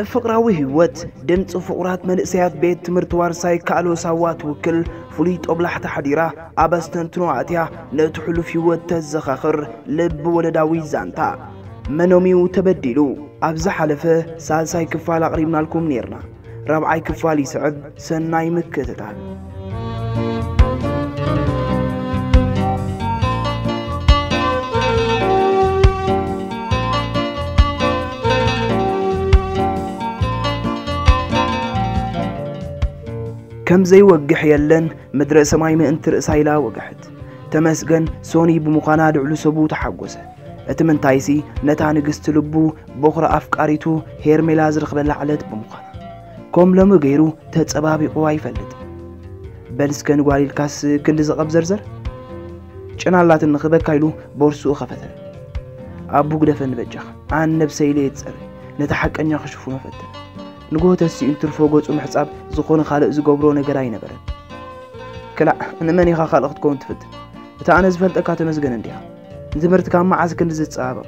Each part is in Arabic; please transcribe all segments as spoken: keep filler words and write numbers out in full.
نفقراوي هوت دمت فقرات منسيات بيت تمرتوار ساي كالو ساوات وكل فليت أبلحت حديرة أبستن تنوعتها نتحلو في هوت الزخاخر لب ولداوي زانتا منوميو تبدلو أبزح حلفه سالساي كفال قريبنا لكم نيرنا ربعي كفالي سعد سناي مكتتال. كم زي وقح يلن مدرسة ماي ما انت رأسايلا وقحت تمسجن سوني بمقانا دعلو سبو تحقوسه اتمن تايسي نتاني قستلبو بخرا افكاريتو هير ميلازر قبل لعلت بمقانا كوم لما غيرو تتسبابي قواي فلد بلسكن قوالي الكاس كندز قب زرزر چنالات النخبة كايلو بورسو خفتر ابو قدفن بجخ عن نبسي ليتسر نتحق ان يخشفو مفتر نقول تسيء ترفوجات ومحساب زخون خالق زجبرون جراينا برد كلا أنا ماني خالق تكون تفد بتاعنا زفلت أكاد مزجن ديها زمرت كان مع عزك نزت صعبة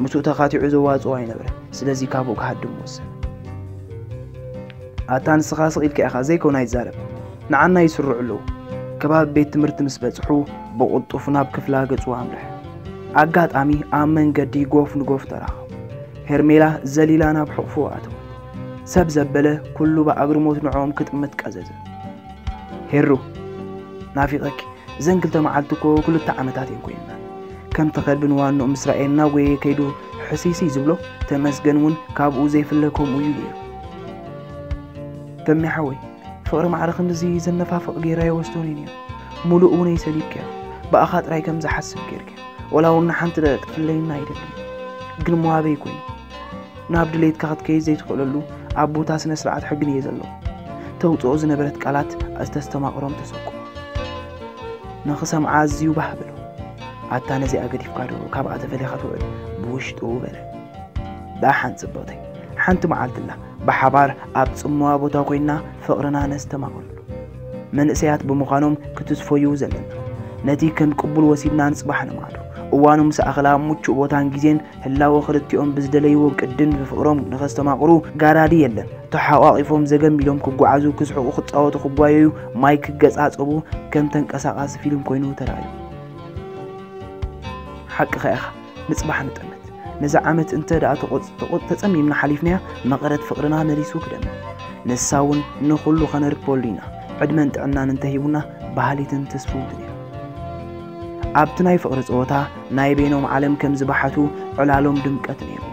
مسوتها خاتي عزوات وعينا برد سلازي كابوك هاد موسى أتان سخاص إلك أخازيك وناي زارب نعنا يسرع له كباب بيت مرت مسبت حو بقط وفناب كفلاقة وعمله عقاد أمي آمن قدي قوف نقوف ترى هرميلا زليلانا بحفو عتو سب زبله كله بأجر موت نعوم كتمتك أزازة هيرو نافقك زنقلت معلتكو كل التعامتاتين كوينا كم تقرب نوانو مسرائيلنا وكيدو حسيسي زبلو تمسجنون كابو زي فلكم ويجير تم حوي فقر معرق نزي زنفها فقري راي وستونينيا ملؤوني يسليبك بأخات راي كم زحسب كيرك ولو نحنت دلت فلين نايدك قلموها بيكوين نابد ليت كاخد كي زي تقوللو عبو تاسن سرعت حقني يزلو توطعو زنبرت قالات استستمع قرام تسوكو نخصم عازيو بحبلو عطا نزي اقديف قادو كابقا تفليخاتو بوشتو بلا دا حان صبوتي حانتو معالت الله بحبار ابتصموا بوتاكوينا فقرنا نستمع قرلو من اسيات بمقانوم كتسفويو زلن نتي كن قبول وسيدنا نصبحنا معلو وانم سأخلا موچو بوتان گیزین هلا وخرتیوم بزدلیو قدن بفقروم نخستماقرو گارادی یلن تحاقیفوم زگم بیلوم کوعازو کسحو خطاو تخبایو مایک گصاصبو کم تنقساقاس فیلم کوینو ترایو حق خیخ نصبح نطمت نزعمت انت دا تقط تقط تصمیمنا حلیفنا مقرت فقرنا نریسو کدم نساون نخلو خنرپولینا عدمن تعنا ننتهیونا بهالیتن تسفودنی أبتناي فقرت أوتا ناي بينهم عالم كم زبحتو علالهم دمكتنيهم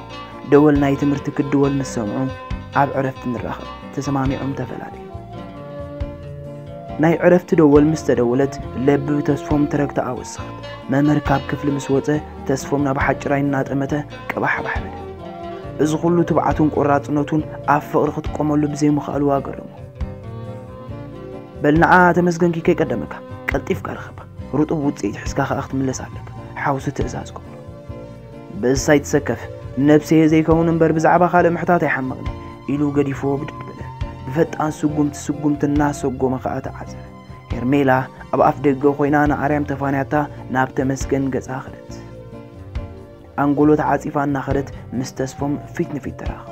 دول ناي تمرتك الدول نسمعهم أب عرفت نراخر تسمامي عم تفلالي ناي عرفت دول مستدولت لب تسفهم تركت أوسخت ما مركاب كفل مسوته تسفهمنا بحجرين ناتمته كبح بحمل إزغلو تبعتون قرات نوتون أب فقرخت قمولو بزي مخالوا قرمو بل نعا تمسكن كي كي قدمك قلتيف كارخبا رطوب وتزيد حسكا خاخت من لسانك حاوس تأزازكم بس سايت سكف نفسي زي كون نبر بزعبا خالق محتاط يحمقني إلو قدي فوق بدك بلا بفتقان سقمت سقمت الناس سقوم خاقت عزل هرميلا أبقى أفدق خوينا أنا أريم تفانيتا ناب تمسكن قز آخرت أنقولو تعاطيفا ناخرت مستسفم فيتني في التراخ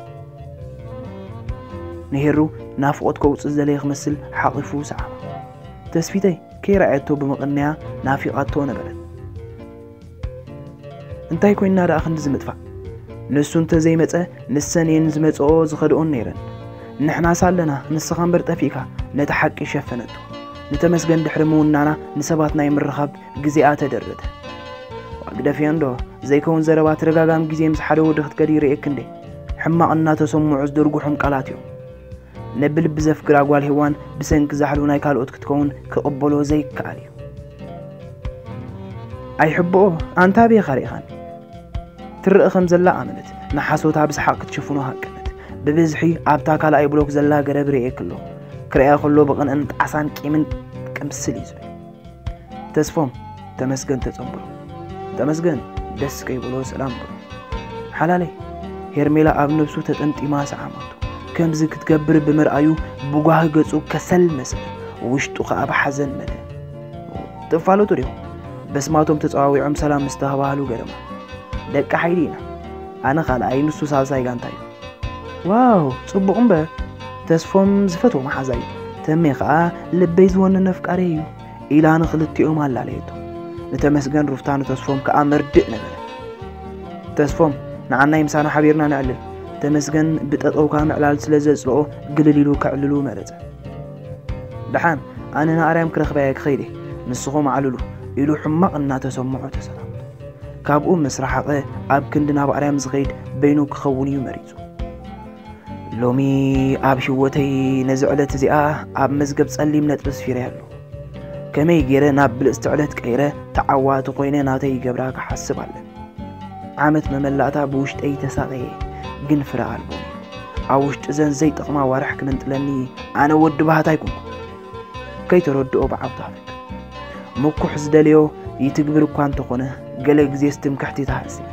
نهرو نافقوت كوتس الزليخ مثل حاقفو سعما تسفيتي كي رأيتو بمقنية نافقاتو نبرد انتاي كوين نادا اخن زمدفع نسو انت زي متأ نسانين زمدقو زخدقون نيرن نحنا سالنا نسخان برتفيكا نتحق شفنتو نتمسجن دحرمون نانا نسباتنا يمرخب جزيئات درده واقدفين دو زي كون زربات رقاقام جزي مسحدو دخت قدير ايكن دي حما اننا تسمو عزدو رقوحم قلاتيو نبل بزف قراغوال هوان بسنك زحلوناي كالوت كتكون كقبلو زي كالي اي حبو انتا بي خريخان ترقخم زلا عملت نحاسوتا بسحاق تشوفونو هاكنت ببزحي عبتا كالا اي بلوك زلا قربري اكلو كريا خلو بقن انت عسان كيمن كمسلي زوي تسفوم تمسجن تتنبرو تمسجن دس كيبلو سلام برو حلالي هيرميلا اب نبسو تتنتي ماس عملتو كم زي كتقبر بمرأيو بوغاه قصو كسل مسل وشتو خاب حزن ملا تفعلو تريو بس ما توم تتعاوي عم سلام مستهبالو قدما دك حيدينا انا خال اي نسو سالساي قانتايو واو صبغ أمبا تسفم زفتو محازي تميقا لبيزوان نفكاريو إلا نخلطي أمال لعليتو نتمسجن رفتانو تسفم كأمر دئنا بلا تسفم نعنا يمسانا حبيرنا نعلل تمسجن بتقو كام علال سلززلو قلللو كعللو مالتا لحان أنا نعرام كرخ بايك خيري نسخو معللو إلو حماق أننا تسمعو تسلام كاب أم مسرحة أب كندنا بأرام زغيد بينو كخوني مريزو لومي أب شوتي نزعلت زئاه أب مزقب تسألي من ترس في ريالو كما يجيري ناب بالاستعلت كيري تعوات قويني ناتي قبراك حسب علم عامت مملعتا بوشت أي تساقي قنفر عالبو عوشت زن زي تقما وارحك ننتلني أنا ود بها تايكم كي تردو بعبدالك مكو حزداليو يتقبلو كوانتو قنه قلق زيستم كحتي تحرسي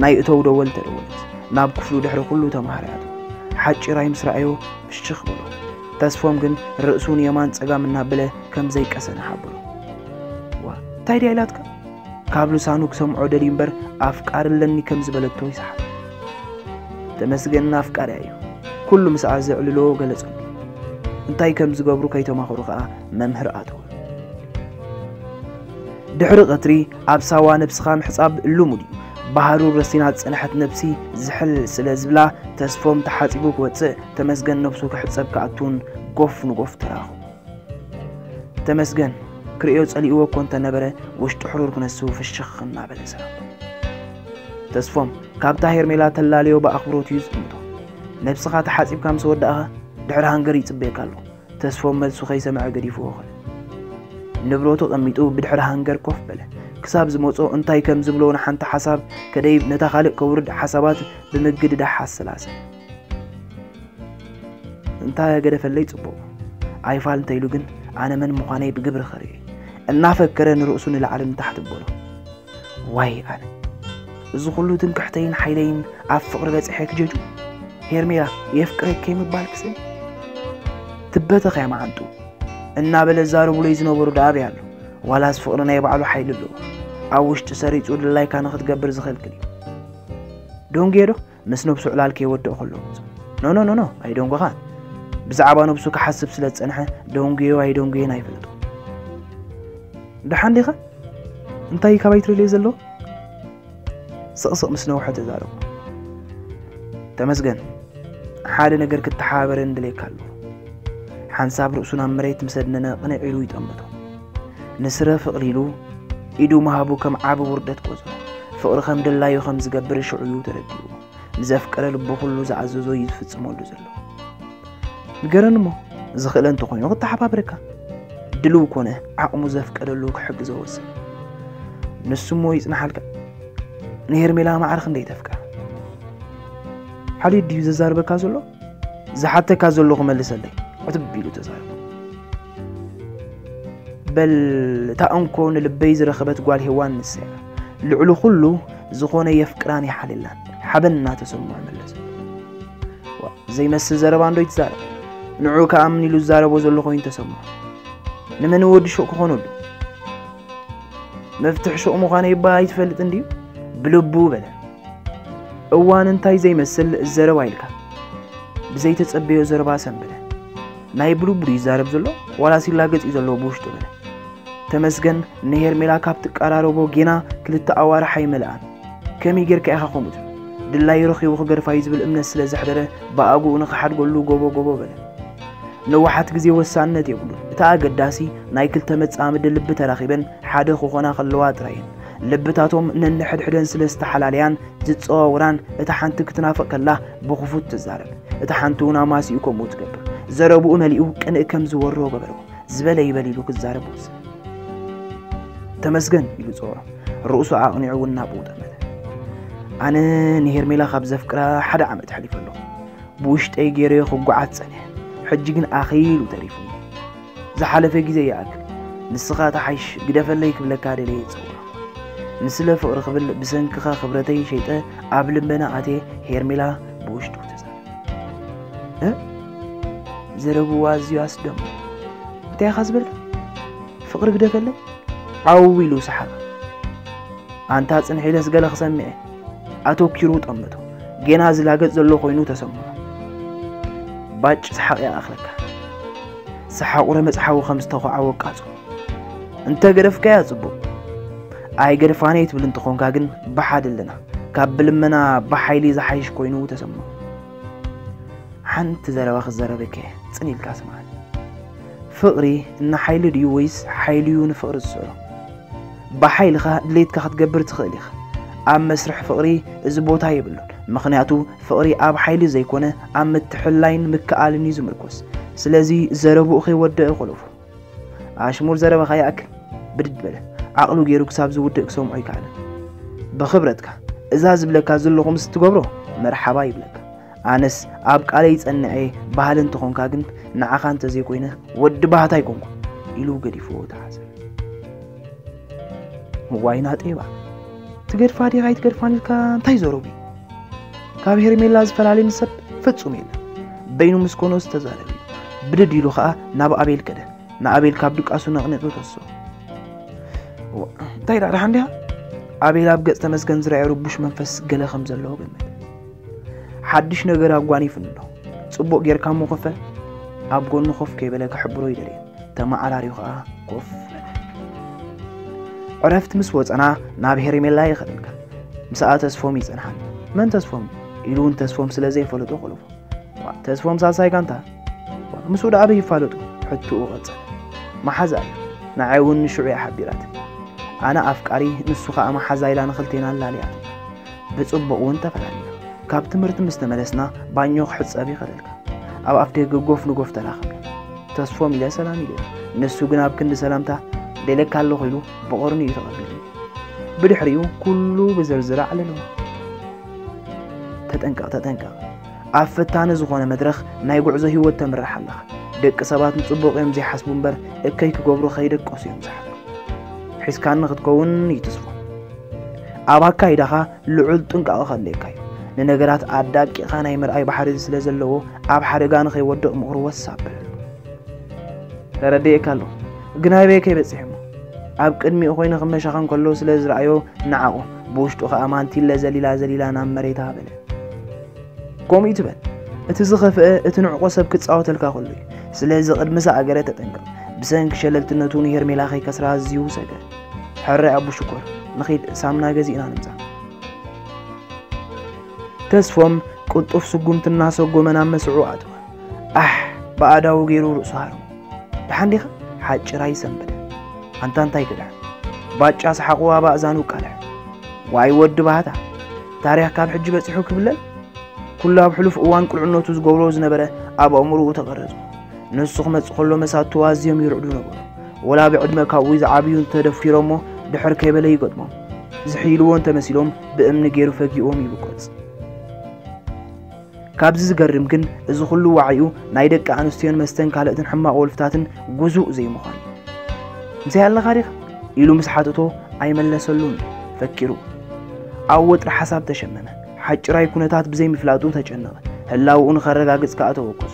ناي اتو دولت دولت ناب كفلو دحر كلو تمهرياتو حاج رايم سرعيو بشخ بلو تسفوهم قن رأسون يمان تساقا منها بلا كم زي كسن حابلو وا تاي دي عيلاتك كابلو سانوك سمعو دلين بر افكار اللني كم زبالتو يسحب تمسقن افكار ايو كلو مساعز عللو قلتون انتاي كم زبابرو كيتو مخورقا ممهرقاتو دحر قطري أبساوا نبسخام حساب اللومودي بحارو الرسينات سنحت نبسي زحل سلازبلا تسفوم تحاتيبوك واتسع تمسجن نبسوك حساب كعتون قف نقف تراخو تمسجن كريو تسألي اوه كونتا نبرة وش تحرور كنسو في الشخ النابل سلام تسفوم كاب تاهير ميلات اللاليو بأخبرو تيوز انتو نبسخا تحاتيب كام سور داها دحر هنگري تبيكالو تسفوم ملسو خيسة مع قريفو وخل نبروتو قميتو بدحر هانجر كوف بله كساب زموتو انتاي كم زبلون حانت حساب كدايب نتخالق كورد حسابات بمجد دا حسلاسة انتاي قد فليت بو اي فال انتاي لوغن انا من مقاني بقبر خريجي النافك كرن رؤسون العالم تحت بولو واي انا زغلو تنكحتين حيلين عفقر بس حيك ججو هيرميلا يفكرك كيم بالكسي تبتخ يا معانتو النابل الزارو بوليزنو برو دابي عالو والاس فقرنا يبعلو حيل اللو عوش تساري تقول للاي كان خد قبر زخيل كلي دون جيرو مسنو بسو علالكي ودو خلو نو نو نو نو اي دون غخان بزعبانو بسو كحسب سلات انحا دون جيو اي دون جي ناي فلتو دحان ديخا انتاي كابايتري ليزلو سقسق مسنو حتى زارو تمسجن حالي نقر كتحابر اندلي كالو حنساب رؤسنا مريت مسدنا قنعيلو يتقمتو نسرة فقريلو إدو مهابو كم عاب وردت كوزو فقر خم دلايو خم زقبر شعيو ترديو نزافكرا لبو خلو زعزوزو يتفتسمو لزلو نقرنمو زخيلان تقوينو قطع بابركا دلو كونه عقمو زافكرا لوك حق زوز نسمو يتنحالكا نهير ميلا معرخن ديتفكا حالي ديو ززار بكازولو زحاتا كازولو غمالسالي وتبيلو تزايق بل تأنكون لبيز رخبت قوال هوان نسيع لعلو خلو زخونة يفكراني حاليلان حبنا تسمو عمل لزم وزي مس الزربان دو يتزارب نعوك أمني لو الزارب وزلو خوين تسمو نمن ورد شوك خونو دو مفتح شوق مغاني با يتفلت انديو بلبو بلا اوان انتاي زي مسل الزربايلكا بزي تتقبيو زرباسن بلا نايبلو بري زارب زلو ولا سيلاقت إزلو بوشتو بلا تمسجن نهير ملاكاب تقرارو بو جينا كلتا أوار حي ملان كمي غير كأخا قمت دلا يروخي وخقر فايز بالأمن السلا زحدره باقو ونخ حد قولو قوبو قوبو بلا نوحات كزي وسعنا تيقولو تاقا قداسي ناي كلتا متسامد لبتا راخيبن حاد خوخونا خلوات راين لبتاتهم نن حد حدن سلا استحلاليان زد صوران اتحانتك تنافق الله بخفوت تزارب اتحانتونا ماسي يكون موتقبر زربو مليو كان كم زورو غبرو زبل يبليلو كزاربوس تمسجن يلو صورا رؤسو عقنيو النابو تمد انا نهير ميلا خبز فكرا حدا عمت حليفلو بوشت اي غيري خغعات صنه حجين اخيلو تريفو زحلفه غيزي ياك نسخات حيش غدفليك بلكا دلي صورا نسله فقر قبل بسنكخه خبرتي شيطه قبل بنا اتي هير ميلا بوشتو تزار ها زربو وازيو أسدم تاي خزبل فقر قد فله عويلو سحابه انت حصن حيلس قال خسمعه اتوكيرو طمته جناز لاجت زلوا قينو تسمع باج صحاق يا أخلك صحاق ورمت صحاق خمس تقع وقعته أنت قرف كياس بو أي قرف أنا يتبلن تقون كاجن بحد لنا قبل منا بحيلي زحيش قينو تسمع حنت زلوا خذ زربك تسني الكاس معي فقري إن حيل ريويس حيليون فقر السورة بحيل خا ليت كخد جبرت خليخ أم مسرح فقري زبوطها يبلون مخنياتو فقري أب حيلي زيكونه أم التحلين مكالني زمركوس سلازي زربو أخي ودق خلوف عشمور زربا خياك برد بله عقلو جيروك سابز ودق سوم عيك على بخبرتك إذا زبلك زلوا خمس تجبره مرحبا يبلك أنس أبك عليه أن أي بحالن تكون كاجن نعخان تزيكوينه ود بحث يكونك إلو قريفو تحسن وينات إيه بقى تقدر فادي غايت تقدر فاني كان تايزورو بي كابير ميلاز فلالي مسب فتسو ميلا بينو مسكونو ستزاري بددي لو خا ناب أبيل كده نا أبيل كابدك أسو نغنيتو تسو و... تايرا رحندها أبيل أبقى استمسكن زرع ربوش منفس قلة خمزة اللو بالميلا حدش نقرأ أبقاني فنلو تصبق غير كامو خفة أبقو نخف كيبالك حبرو يدري تما على ريخا قف عرفت مسوات أنا نابهري من لا يخدمك مساءات أسفومي زنحن من تسفوم يلون تسفوم سلازي فلتو خلوف تسفوم ساساي كانتا مسود أبي فلتو حتو غزل ما حزاي نعاون نشعي حبيرات أنا أفكاري نسوخة ما حزاي لا نخلتينا اللاليات بتصبق وانت فلالينا كابت مرت مستملسنا بانيوخ حدس أبي خلالك أو أفتيق قوف نقوف تلاخم تسفوم لا سلامي لي نسوقنا بكند سلامتا لك على غلو بقرني يتقبلني بدحريو كله بزرزرة على لون تتنكع تتنكع عفتان زخانة مدرخ نايقع زهي والتمر حلخ دك سبات نطبق يمزي حسبون بر اكيك قبرو خيرك قصي يمزحك حيث كان نخدكون يتصفو عبا كايدها لعل تنكع خليكاي لنقرات عداك خانا يمرأي بحر سلازلو عب حرقان خي ودق مغرو والسابل لرديك اللو جنابيك يبتسحمو أبك أدمي أخوين غمش أخان كله سلاز رأيو نعاقو بوشت أخا أمانتي لازليلا زليلا نام مريتها بله قوم يتبال اتزخف اتنعقو سبك تسعو تلكا خلوي سلاز قد مساء قريتا تنكا بسانك شللتنتوني هرمي لاخي كسرها الزيو ساقا حرع أبو شكور نخيد سامنا قزينا نمزا تسفهم كنت أفسو قمت الناس وقومنا مسعو عدو أح بقاداو غيرو رؤسهارو بحاندي خا حاج رايسن بده انتان تاي كده باچا صحقوا با ازانو قاله واي ود باتا تاريخ كاب حج بصحو كبلل كلها بحلف اوان قلعنوتو زغبرو زنبره اب امرو تقرز نسخ مصخلو مساتو ازيم يرعدو نبره ولا بعد ما كاويز عابيون تدفيرمو دحر كيبلي يقدمو زحيلو انت مسيلوم بامن غيرو فقيوم يبقص كابز زغرم كن از خلو وعيو ناي دق انستيون مستن كالاتن حما اولفتاتن غزو زي مخان زي الله غاريخ يلو مسحاتتو اي ملسلون فكرو اوت حساب تشممه حج راي كونتات بزي مفلاطو تجنغ هلاو ان خرغاغص كاتو وكس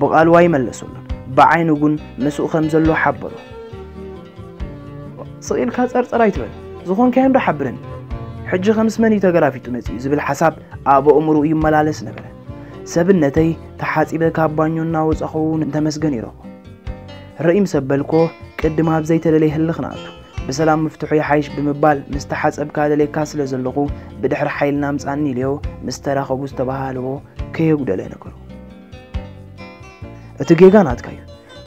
بقال واي ملسلون بعينو غن مسو خمزلو حبرو صقيل كاصر صراي تبل زخون كايم دحبرن حج خمس مني تغرافيتو مزي زبل حساب ابو امرو يملالس نبره سبنتي تحاسيب كابانيو ناوز اخون انت مسجنيرو الرئيم سبلكو قدمها بزيت لليه اللخناتو بسلام مفتوحي حيش بمبال مستحاسب كاد لي كاسل زلقو بدحر حيلنا مصاني ليو مستراخو مستبهالو كيغد له نكرو اتجيغانات كاي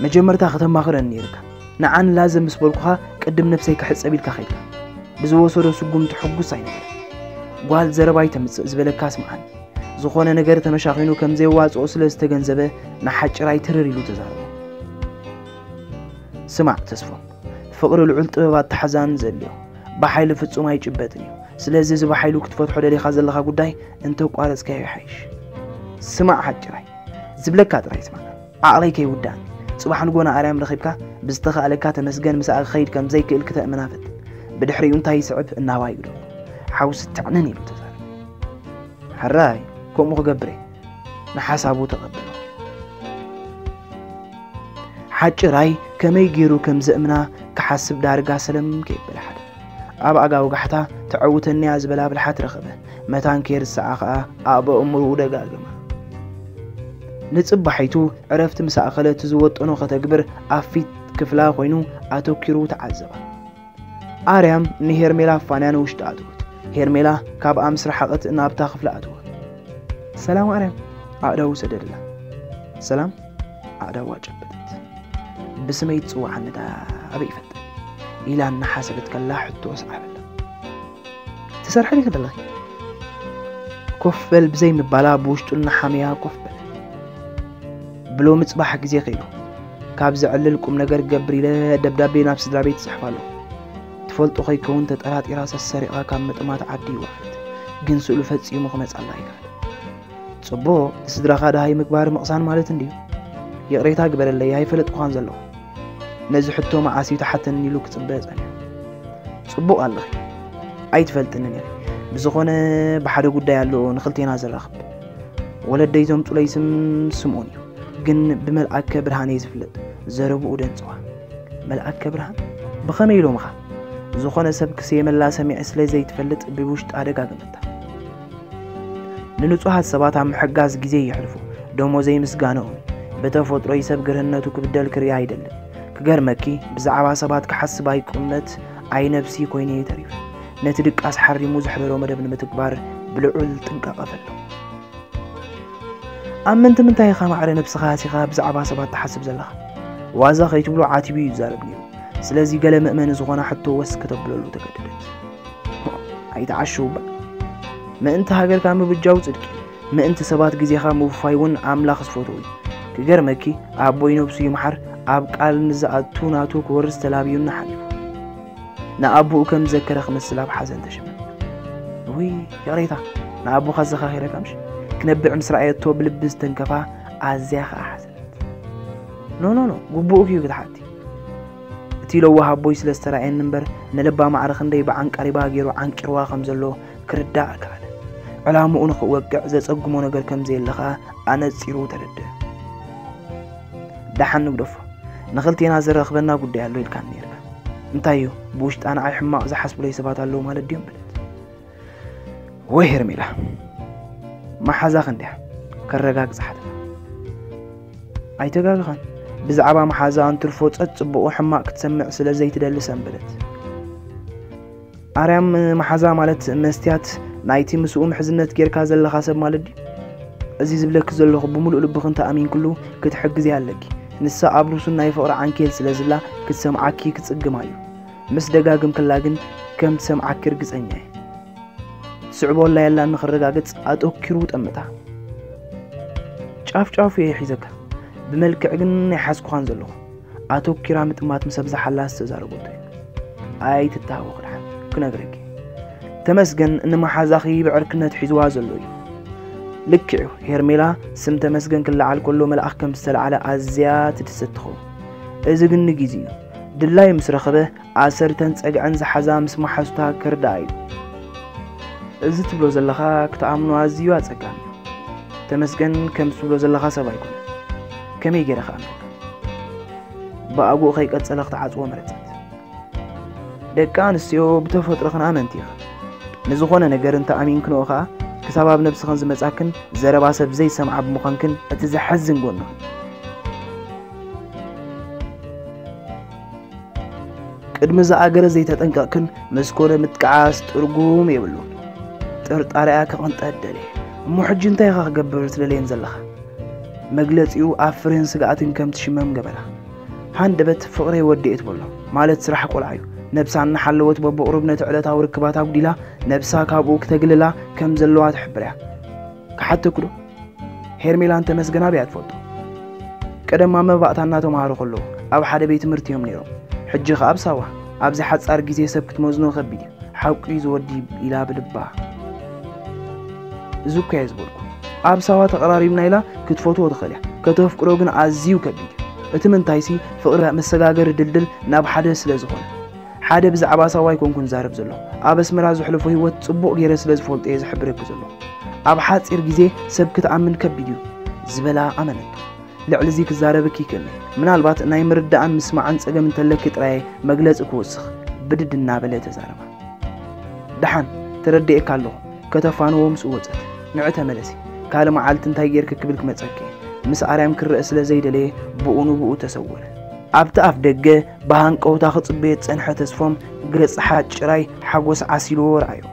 مجمرتا ختم اخرن يركا نعان لازم مسبلكوها قدم نفسي كحصبيل كخيلك بزو وسرو سغم تحغص عينك قال زرباي تمص زبلكاس معان زخونه ነገር ተመሻኺኑ ከምዘ ይዋጽኦ ስለ ዝተገንዘበ ናሐጭራይ ትርሪሉ ተዛረበ ስማዕ ተስፎ ፍቅሩ ልዑል ጥበባት ተሐዛን ዘልዩ በኃይል ፍጹም አይጭበትን እዩ ስለዚ ዝብ ኃይሉ ክትፈትሖ ደሊኻ ዘለኻ ጉዳይ እንተ ቋረጽካ ይሓይሽ ስማዕ ሐጭራይ ዝብለካ ጥራይ ስማዕ ኣቕለይ ከይውዳን ጽባሕን ጎና ኣርያም ረኺብካ ብዝተኻለካ ተመስገን ምስኣኽ ኸይድ ከምዘይ ክእል ክተእመናፍት ብድሕሪኡ እንታይ ይስዕብ እናባይ ይዱ ሓውስ ትዕነን ኢሉ ተዛረበ ሓራይ كومو غبري نحسابو تقبلو حاج راي كمي غيرو كمزمنا كحسب دارغا سلام كيبل حد أب أجا وجحتها تعود الناس بلا بالحات رخبة متان كير الساعة أب أمر ودا قال لما نتصب حيتو عرفت مساء خلت زوت أنوخة تكبر أفيت كفلا خوينو أتوكيرو تعذب أريم نهر ملا فنان وش تعدود هير ملا كاب أمس رحقت إن أب تخف لا أدور سلام أريم أقدر وسدد له سلام أقدر واجب بسمة يتسوى عن دا أبي فتن إلى أن حسبت كلا حتو أسعى بالله تسرح لي كده الله كفل بزي مبالا بوشتو لنا حاميها كفل بلو متصباحك زي قيلو كاب زعللكم نقر قبري لا دبدابي نفس درابيت صحفة له تفلتو خيكون تتقلات إراسة السريقة كام متقمات عدي واحد جنسو إلو فتسي مخمس الله يكاد تصبو تسدرخا دا هاي مكبار مقصان مالتن ديو يقريتا قبل اللي هاي فلت قوان زلو نزحتو مع عسيو تحت النيلو كتباز أنا صبو قال لي أي فلت النيل بزخونة بحدا قد يالو نخلتي نازل رخب ولا ديتهم توليسم سمونيو جن بملأك برهان يزفلت زربو ودن سوا ملأك برهان بخميلو مخا زخونة سبك سيم الله سميع سلي زي تفلت ببوشت عدقا قمتا لنتوها السبات عم حقاز جزي يحرفو دومو زي مسقانون بتفوت رئيس بجرهنته كبدال كريا يدل كجرمكي بزعبا سبات كحس باي كونت عين نفسي كويني تريف نتدق أسحر رموز حبرو مدى بن متكبر بلعول تنقى قفله أما أنت من تايخا معري نفس خاسي خاب زعبا سبات تحسب زلها وازا خيتبلو عاتبي يزاربني سلازي قال مأمن زغانا حتى وسكتب بلولو تكددت عيتعشو بقى ما أنت هاجر كامل بتجاوز إلكي ما أنت سبات جزيخا موفايون عاملا خصفوتوي كجرمكي أبوي نفسي محر أب قال نزعت توناتو كورس تلابيو نحلو نا أبو كم ذكر خمس سلاب حزن تشم وي يا ريتا نا أبو خز خير كمش كنبع مسرعية توب لبس تنكفا عزيخ أحزنت نو نو نو قبوك يو كتحاتي تيلو وها أبوي سلسترعين نمبر نلبا معرخن ديبا عنك أريبا جيرو عنك روا خمزلو كرداء كان علامو أنخ وقع زي تقمو نقر كم زي اللخا أنا تسيرو تردد دحن نقدفه نخلتي أنا زر أخبرنا قد يعلو الكان نيرك انتايو بوشت أنا عاي حماق زحس بلي سبات اللو مال الديوم بلد ويهر ميلا ما حزا خندح كرقاك زحدنا أي تقاك خان بزعبا ما حزا أن ترفوت أتصبقو حماق تسمع سلا زي تدلسان بلد أريم ما حزا مالت مستيات نايتي مسؤوم حزنت كير كازل لخاسب مال الديوم أزيز بلك زلو خبوملو لبخن تأمين كله كتحجزي هالكي نسا عبروسو نايفقر عنكيل سلازلا كتسمعكي كتسقمايو مس دقاقم كلاقن كم تسمعك كرقز أنياي تسعبو الله يلا نخرقا قتس أتوكيرو تأمتا شاف شاف يا حيزكا بملك عقن يحاسكو خانزلو أتوكيرا متمات مسبزة حلاس تزارو بوتي آي تتاو قرحان كنا قرقي تمسقن إنما حازاخي بعركنا تحيزوها زلوي لكعو هيرميلا سمت مسجن كل على كله ملأخ كم سل على عزيات تستخو إذا جن جزيو دللاي مسرخبه عسر تنس أجعنز حزام سمح حسوتها كرداي إذا تبلوز اللخا كتعاملوا عزيات أجان تمسجن كم سبلوز اللخا سبايكون كم يجري خامك بأجو خيك أتسلخت عزوة مرتد دكان السيو بتفوت رخنا منتيها نزخونا نجر أنت أمين كنوخا كسبب نفس خنز مزاكن زربا سب زي سمع بمخنكن اتزحزن قلنا قدم زاغر زي تتنققن مسكوره متقعاس ترغوم يبلون طرطاريا كقنط ادلي مو حج انت يخا كغبر سللين زلخ مغلصيو افرن سغاتن كم تشمم غبره حندبت فقري وديت بولو مالت سرح قلعيو نبسان حلوت ببقربنا تعلتها وركباتها قديلا نبسا كابوك تقللا كم زلوها تحبرها كحتى كله هيرميلا انت مسجنا بيات فوتو كده ما مبقت عناتو معارو خلو او حدا بيت مرتيهم نيرو حجي خاب سوا ابزي حد صار جيزي سبكت موزنو خبيدي حاوكي زودي الى بلباها زوكا يزبولكو اب سوا تقراري بنايلا كتفوتو وتخليها كتفكرو جن عزيو كبيدي اتمن تايسي فقرها مسجاجر دلدل ناب حدا سلازخونه حدا بزعبا سوا يكون كن زارب زلو اب اسمرا زحلفو هيوت صبوق غير سلاز فولت اي زحبرك زلو اب حاصير غيزي سبكت عمن كبيديو زبلا امنت لعل زي كزاربك يكن منالبات ناي مردان مسمعن صدم تلك طراي مغلص كوسخ بددنا بلا تزاربا دحن تردي إكالو كتفان ومس ووزت نعتها ملسي كالا معالتن تايجير ككبلك متسكي مس عرام كر أسلا زيد ليه بقونو بقو تسول عبتا أفدقى بهانك أو تاخد بيت سنحة تسفم قلت حاج شراي حقوس عسيلو ورعيو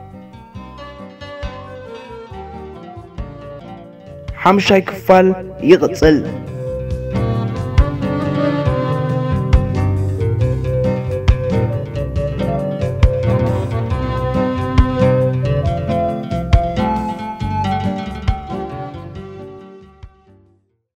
حمشاي كفال يغتسل.